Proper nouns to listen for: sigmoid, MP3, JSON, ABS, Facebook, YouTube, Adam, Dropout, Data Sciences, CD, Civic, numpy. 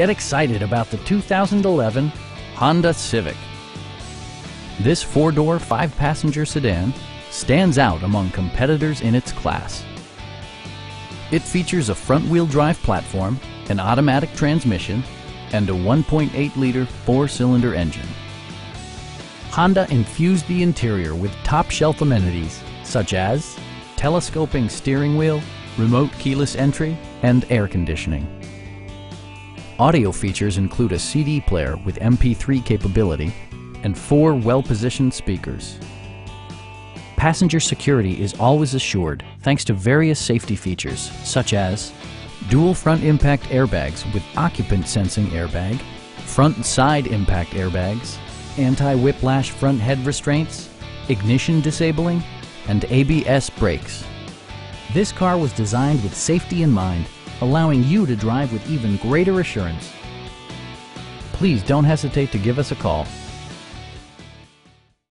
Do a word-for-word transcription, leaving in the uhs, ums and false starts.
Get excited about the two thousand eleven Honda Civic. This four-door, five-passenger sedan stands out among competitors in its class. It features a front-wheel drive platform, an automatic transmission, and a one point eight liter four-cylinder engine. Honda infused the interior with top-shelf amenities such as telescoping steering wheel, remote keyless entry, and air conditioning. Audio features include a C D player with M P three capability and four well-positioned speakers. Passenger security is always assured thanks to various safety features such as dual front impact airbags with occupant sensing airbag, front and side impact airbags, anti-whiplash front head restraints, ignition disabling, and A B S brakes. This car was designed with safety in mind, allowing you to drive with even greater assurance. Please don't hesitate to give us a call.